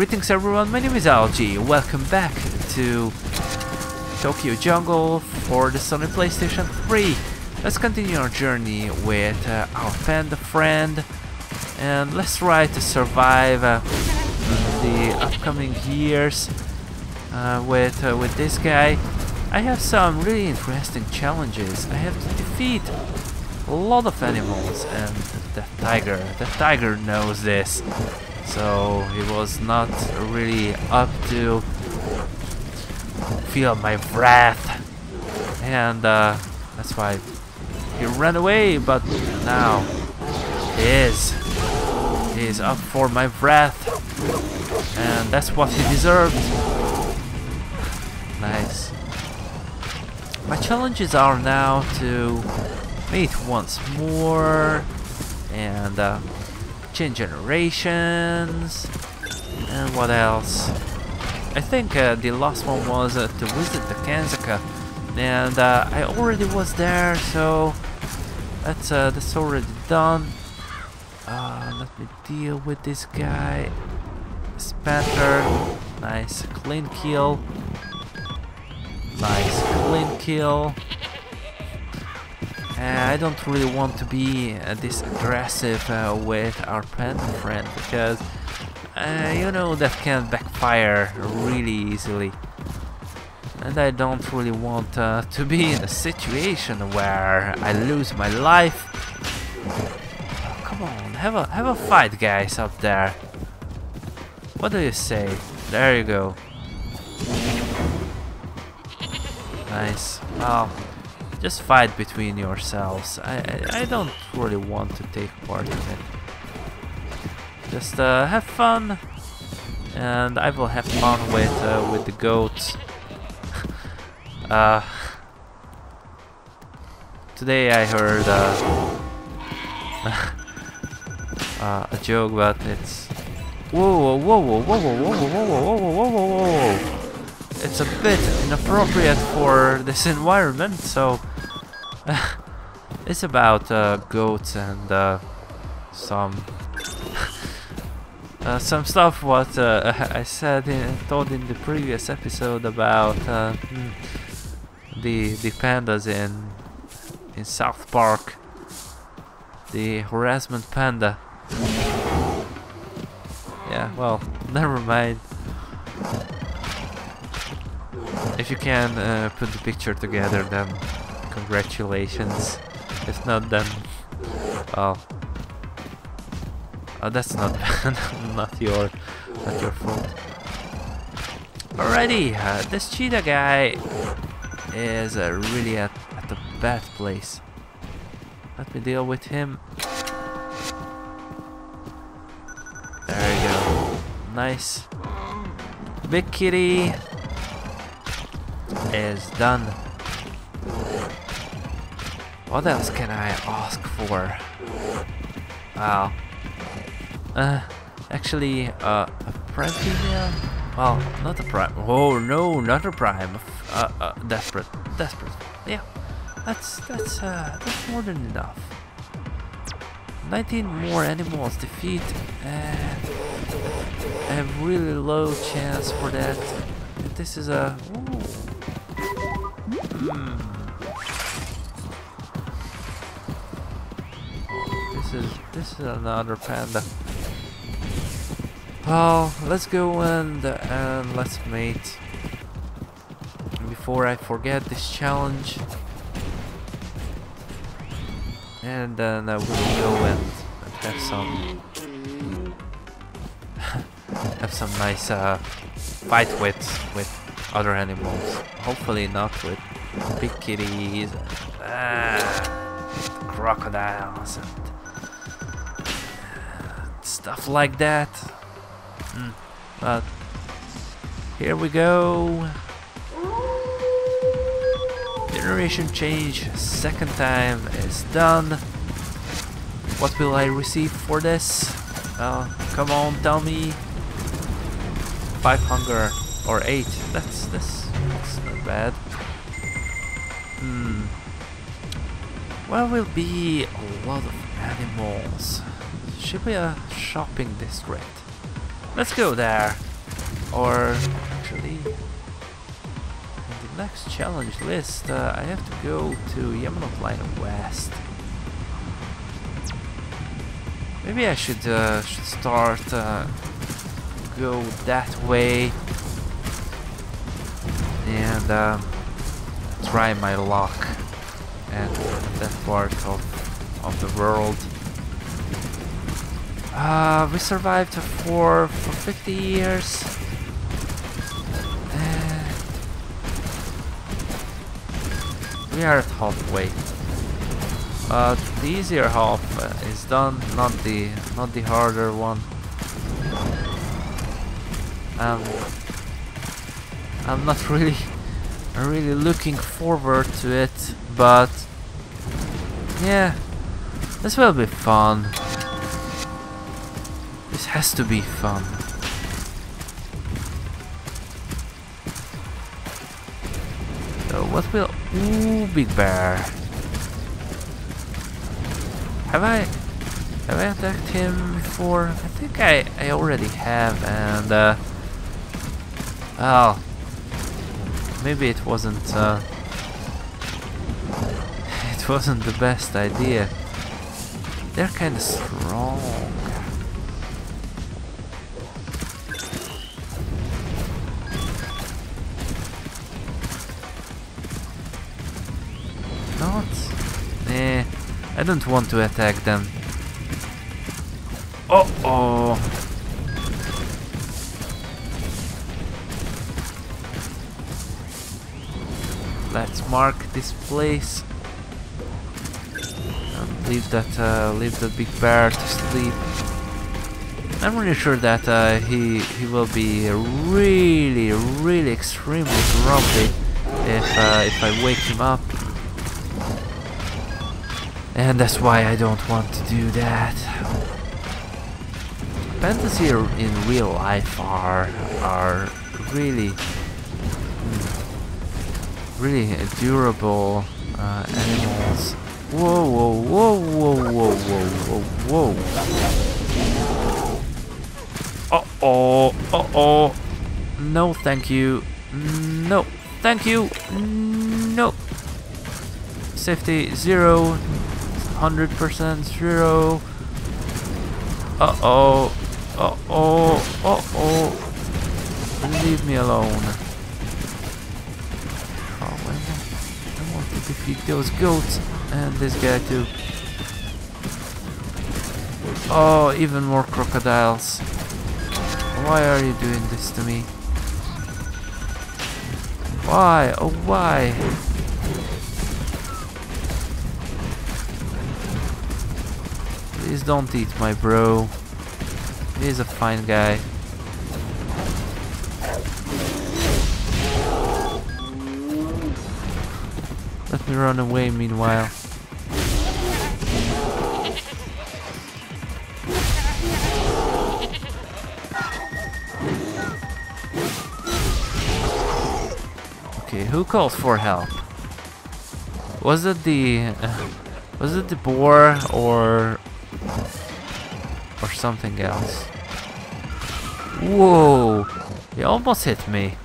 Greetings everyone, my name is Algie. Welcome back to Tokyo Jungle for the Sony PlayStation 3. Let's continue our journey with our panda friend, and let's try to survive the upcoming years with this guy. I have some really interesting challenges. I have to defeat a lot of animals, and that tiger knows this. So he was not really up to feel my wrath, and that's why he ran away. But now he is up for my wrath, and that's what he deserved. Nice. My challenges are now to meet once more and change generations, and what else? I think the last one was to visit the Kanzaka, and I already was there, so that's already done. Let me deal with this guy. Spanter, nice clean kill. Nice clean kill. I don't really want to be this aggressive with our panda friend, because you know that can backfire really easily, and I don't really want to be in a situation where I lose my life. Oh, come on, have a fight, guys up there. What do you say? There you go. Nice. Wow. Just fight between yourselves. I don't really want to take part in it. Just have fun, and I will have fun with the goats. Today I heard a joke, but it's whoa, whoa, whoa, whoa, whoa, whoa, whoa, whoa, whoa, whoa, whoa. It's a bit inappropriate for this environment, so it's about goats and some stuff what I said told in the previous episode about the pandas in South Park, the harassment panda. Yeah, well, never mind. If you can put the picture together, then congratulations. If not, then well, oh, that's not not your fault. Alrighty, this cheetah guy is really at a bad place. Let me deal with him. There you go. Nice. Big kitty is done. What else can I ask for? Wow. Actually, a prime female? Well, not a prime. Oh no, not a prime. Desperate. Yeah, that's more than enough. 19 more animals defeat. I have really low chance for that. This is a. This is another panda. Oh, let's go and let's mate. Before I forget this challenge, and then I will go and have some nice fight with other animals. Hopefully not with big kitties and crocodiles and stuff like that. But here we go. Generation change second time is done. What will I receive for this? Come on, tell me. 5 hunger or 8. That's not bad. Well, will be a lot of animals. Shibuya shopping district. Let's go there. or actually in the next challenge list I have to go to Yamanote Line West. Maybe I should start go that way and try my luck at that part of the world. We survived for 50 years. And we are at halfway. But the easier half is done, not the harder one. I'm not really looking forward to it, but yeah, this will be fun. This has to be fun. So what will... Ooh, big bear. Have I attacked him before? I think I already have, and well, maybe it wasn't the best idea. They're kind of strong. Not? Eh, I don't want to attack them. Uh-oh! Let's mark this place and leave that big bear to sleep. I'm really sure that he will be really extremely grumpy if I wake him up, and that's why I don't want to do that. Pandas here in real life are really durable animals. Whoa, whoa, whoa, whoa, whoa, whoa, whoa. Uh oh. No, thank you. No, thank you. No. Safety 0, 100% 0. Uh oh. Leave me alone. Defeat those goats and this guy too. Oh, even more crocodiles. Why are you doing this to me? Why? Oh, why? Please don't eat my bro. He's a fine guy. Let me run away meanwhile. Okay, who called for help? Was it the boar or something else? Whoa! He almost hit me.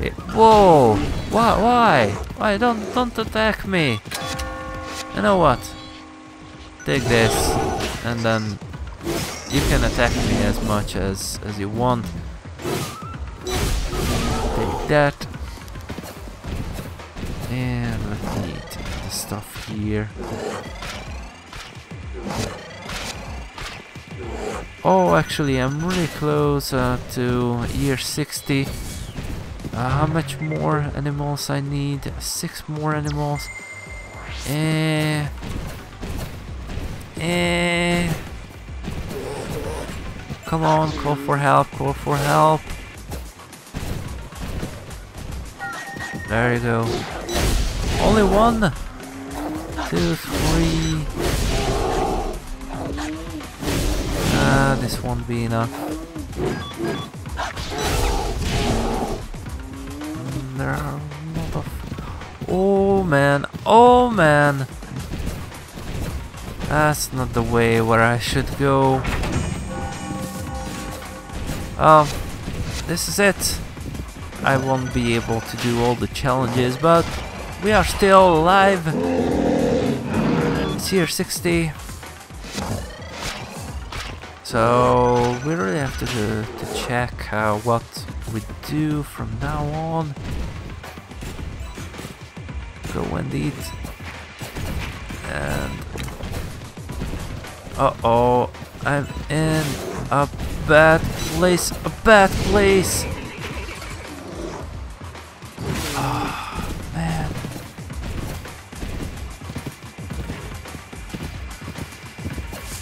Okay. Whoa! Why? Why? Don't attack me! You know what? Take this, and then you can attack me as much as you want. Take that, and let me eat the stuff here. Oh, actually, I'm really close to year 60. How much more animals I need? 6 more animals. Come on, call for help, call for help. There you go. Only one, 2, 3. This won't be enough. There are a lot of... Oh man! That's not the way where I should go. This is it. I won't be able to do all the challenges, but we are still alive. It's year 60. So we really have to check what we do from now on. Go and eat. And uh-oh, I'm in a bad place, a bad place. Oh, man.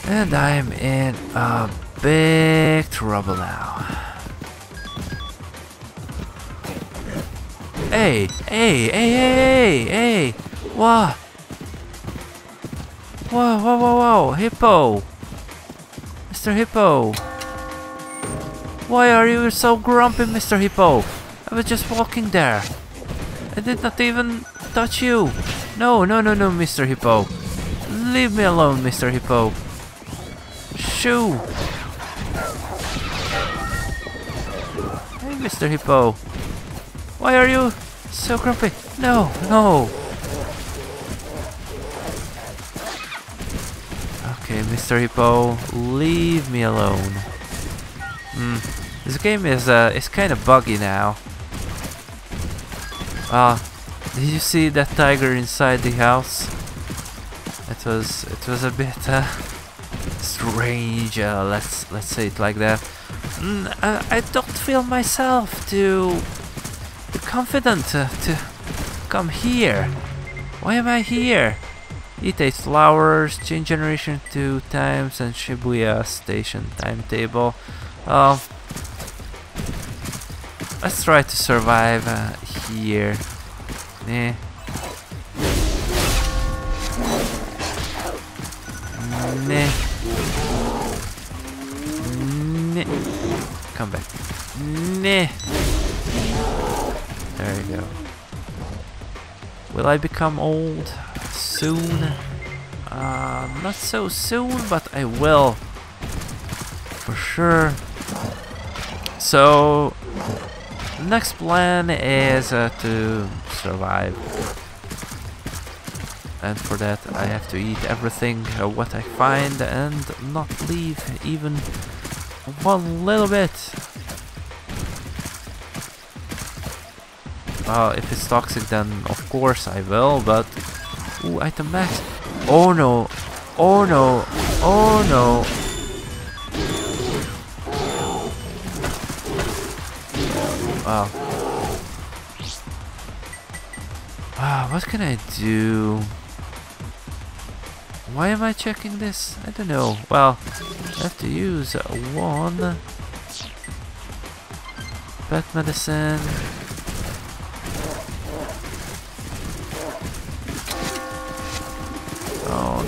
And I'm in a big trouble now. Hey, hey, hey, hey, hey, hey, whoa. Whoa, whoa, whoa, whoa, Hippo. Mr. Hippo. Why are you so grumpy, Mr. Hippo? I was just walking there. I did not even touch you. No, no, no, no, Mr. Hippo. Leave me alone, Mr. Hippo. Shoo. Hey, Mr. Hippo. Why are you so grumpy? No, no. Okay, Mr. Hippo, leave me alone. This game is kind of buggy now. Did you see that tiger inside the house? It was a bit strange. Let's say it like that. I don't feel myself too confident to come here. Why am I here? Eat 8 flowers, change generation 2 times, and Shibuya station timetable. Let's try to survive here. Come back. There you go. Will I become old soon? Not so soon, but I will. For sure. So, next plan is to survive. And for that I have to eat everything what I find and not leave even one little bit. If it's toxic then of course I will, but... Ooh, item max. Oh no. Oh no. Oh no. Wow. Wow, what can I do? Why am I checking this? I don't know. Well, I have to use one pet medicine. Oh,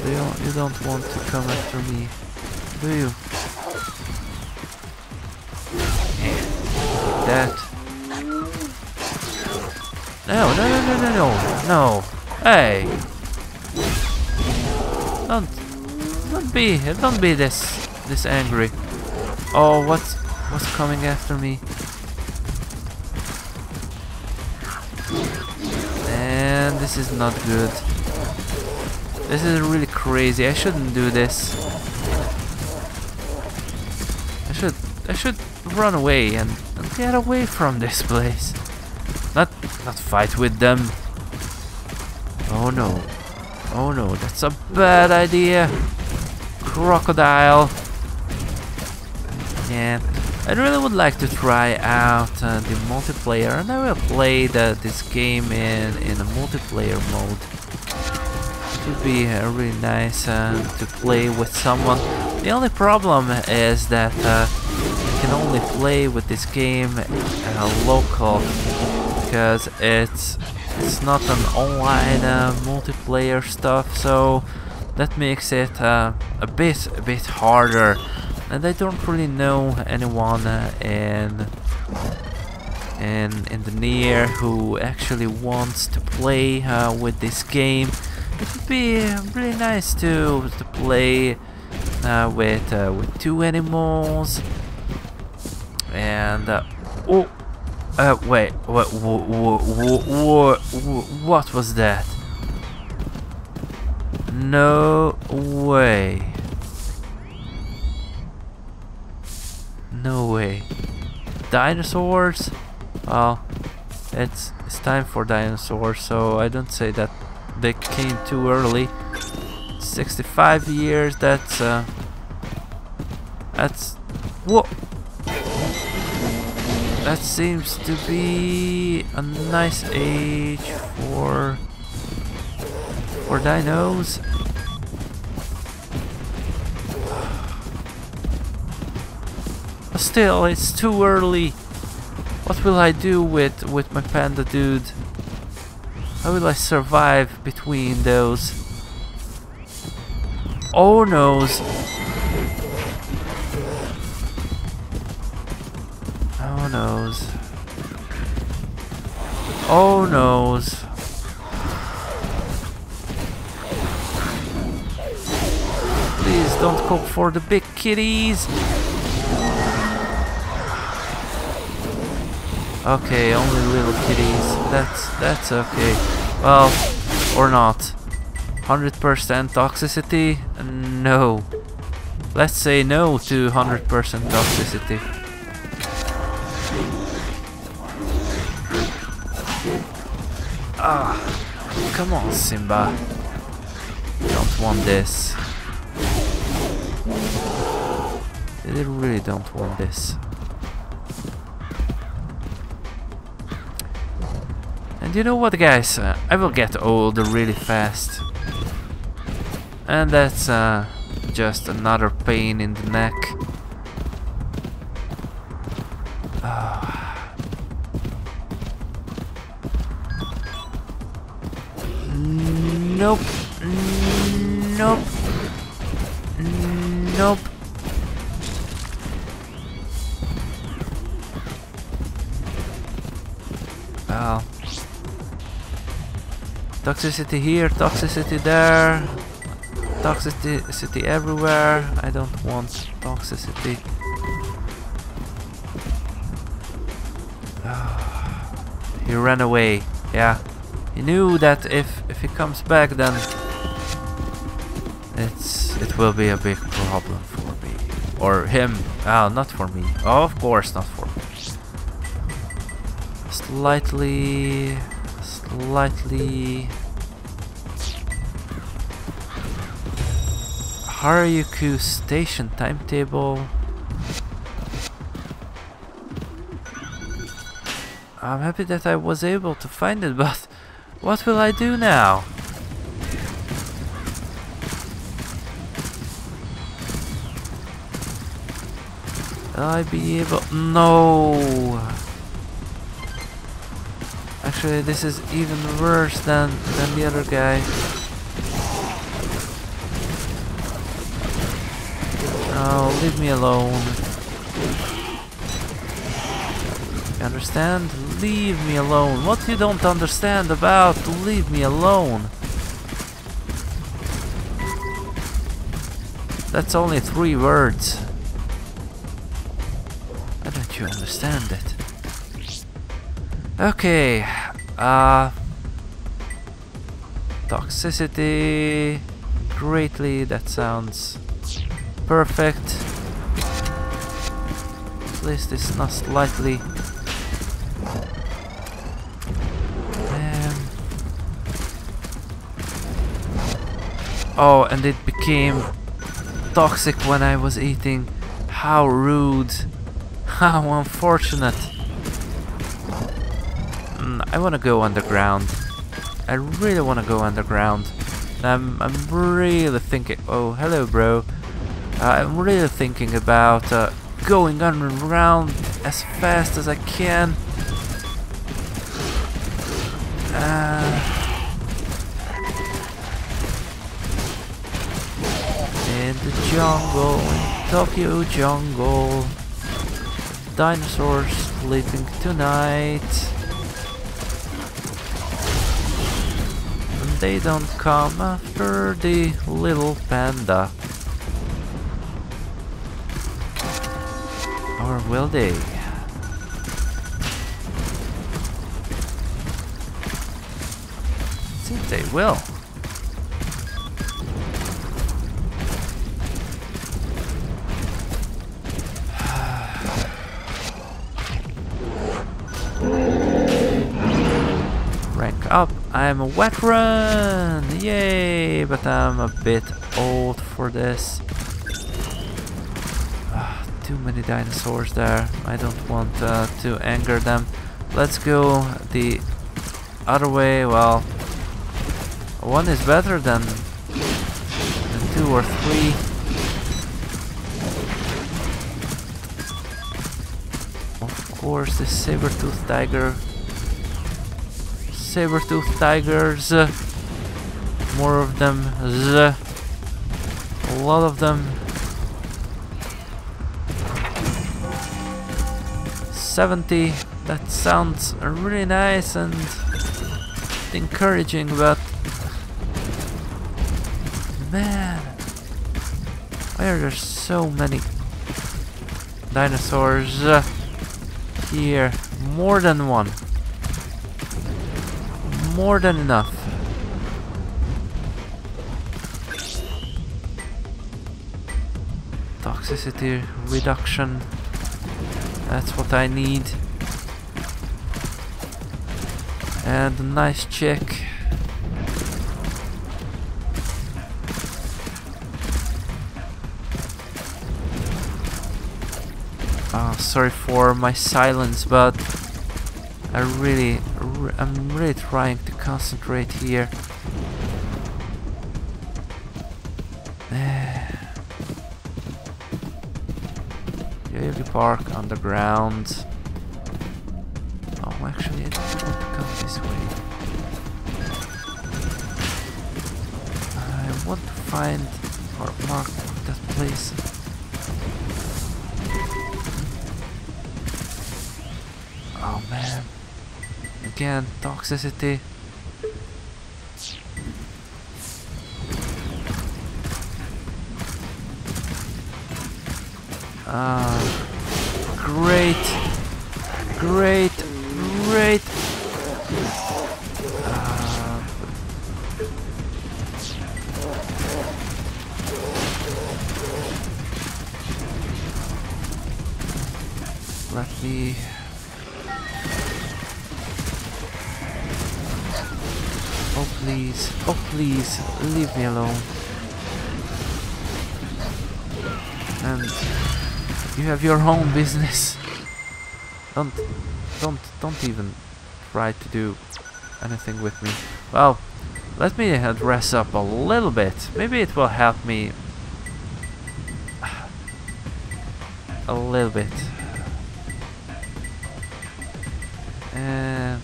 you don't want to come after me, do you? Like that. No, no, no, no, no, no, no. Hey. Don't be this angry. Oh, what's coming after me? And this is not good. This is really crazy. I shouldn't do this. I should run away and get away from this place. Not fight with them. Oh no. Oh no, that's a bad idea. Crocodile. Yeah, I really would like to try out the multiplayer, and I will play this game in a multiplayer mode. It would be really nice to play with someone. The only problem is that you can only play with this game local. Because it's not an online multiplayer stuff, so that makes it a bit harder. And I don't really know anyone in the near who actually wants to play with this game. It would be really nice to play with two animals. And wait, what was that? No way. No way. Dinosaurs? Well, it's time for dinosaurs, so I don't say that they came too early. 65 years, that's what? That seems to be a nice age for dinos. Still, it's too early. What will I do with my panda dude? How will I survive between those? Oh no! Oh no! Oh no! Please don't go for the big kitties. Okay, only little kitties. That's okay. Well, or not. 100% toxicity? No. Let's say no to 100% toxicity. Ah, come on, Simba. Don't want this. They really don't want this. And you know what, guys? I will get old really fast. And that's just another pain in the neck. Nope. Nope. Nope. Oh. Toxicity here, toxicity there, toxicity everywhere. I don't want toxicity. He ran away. Yeah, he knew that if he comes back, then it will be a big problem for me or him. Oh, not for me. Oh, of course not for me. Slightly. Harajuku station timetable. I'm happy that I was able to find it, but what will I do now? Will I be able? No. Actually, this is even worse than the other guy. Oh, leave me alone. You understand? Leave me alone. What you don't understand about? Leave me alone. That's only 3 words. Why don't you understand it? Okay, toxicity greatly, that sounds perfect. At least it's not slightly. Oh, and it became toxic when I was eating. How rude, how unfortunate. I want to go underground. I really want to go underground. I'm really thinking. Oh, hello, bro. I'm really thinking about going underground as fast as I can. In the jungle, in Tokyo Jungle, dinosaurs sleeping tonight. they don't come after the little panda. Or will they? I think they will. Up, I'm a veteran! Yay! But I'm a bit old for this. Too many dinosaurs there. I don't want to anger them. Let's go the other way. Well, one is better than two or three. Of course, the saber-toothed tiger. Saber-toothed tigers, more of them, a lot of them. 70, that sounds really nice and encouraging, but man, why are there so many dinosaurs here? More than one. More than enough. Toxicity reduction. That's what I need. And a nice check. Sorry for my silence, but I really... I'm really trying to concentrate here. Yoyogi Park underground. Oh, actually, I don't want to come this way. I want to find or mark that place. Oh man. Again, toxicity. Great. Let me... oh please, leave me alone. And you have your own business. Don't even try to do anything with me. Well, let me dress up a little bit. Maybe it will help me a little bit. And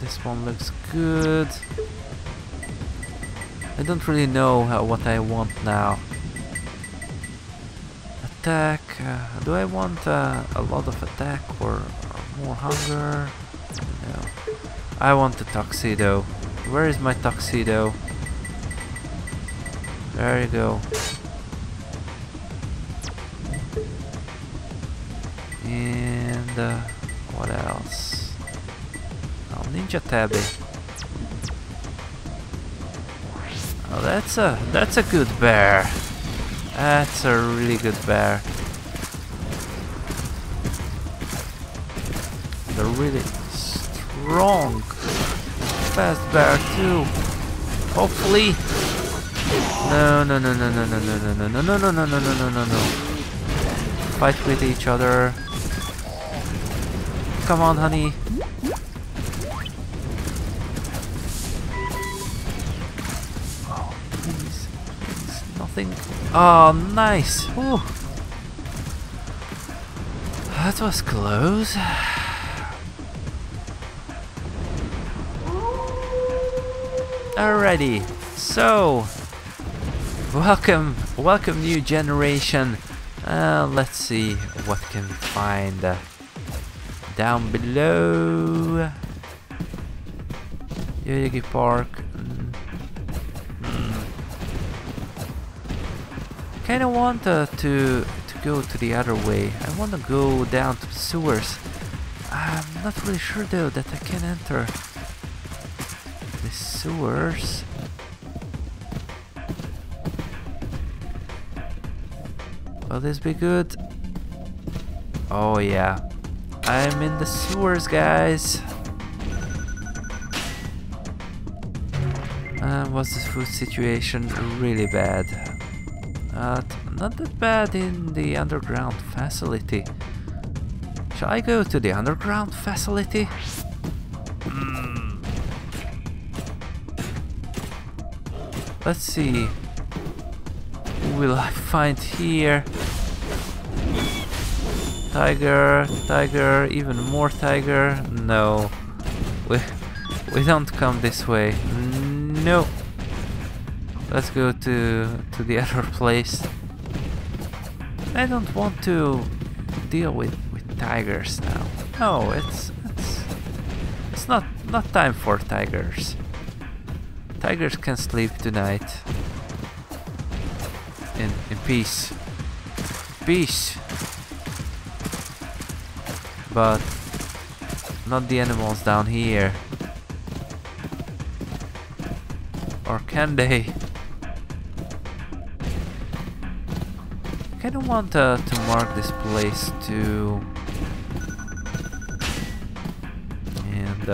this one looks good. I don't really know what I want now. Attack. Do I want a lot of attack or more hunger? No. I want the tuxedo. Where is my tuxedo? There you go. And what else? Ninja Tabby. Oh, that's a good bear. That's a really good bear. The really strong, fast bear too. Hopefully. No. Fight with each other. Come on, honey. Oh, nice! Ooh. That was close. Alrighty, so welcome new generation. Let's see what can find down below. Yoyogi Park. Kinda want to go to the other way. I wanna go down to the sewers. I'm not really sure though that I can enter the sewers. Will this be good? Oh yeah, I'm in the sewers, guys. Was the food situation really bad? Not that bad in the underground facility. Shall I go to the underground facility? Let's see. Who will I find here? Tiger, tiger, even more tiger. No, we don't come this way. No. Let's go to the other place. I don't want to deal with tigers now. No, it's not time for tigers. Tigers can sleep tonight in peace. Peace. But not the animals down here. Or can they? I don't want to mark this place too. And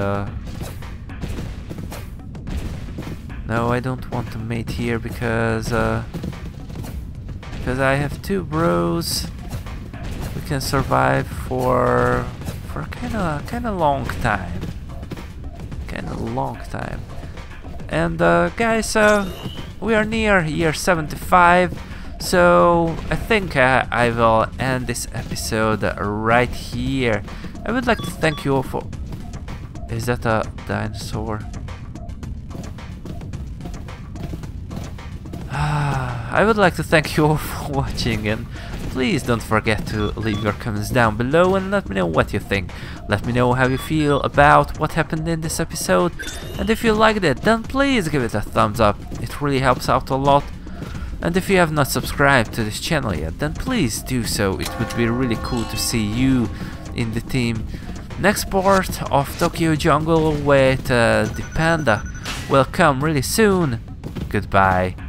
no, I don't want to mate here because I have two bros. We can survive for kind of long time. And guys, we are near year 75, so I think I will end this episode right here. I would like to thank you all for... Is that a dinosaur? I would like to thank you all for watching, and please don't forget to leave your comments down below and let me know what you think. Let me know how you feel about what happened in this episode, and if you liked it, then please give it a thumbs up. It really helps out a lot. And if you have not subscribed to this channel yet, then please do so. It would be really cool to see you in the team. Next part of Tokyo Jungle with the Panda will come really soon. Goodbye.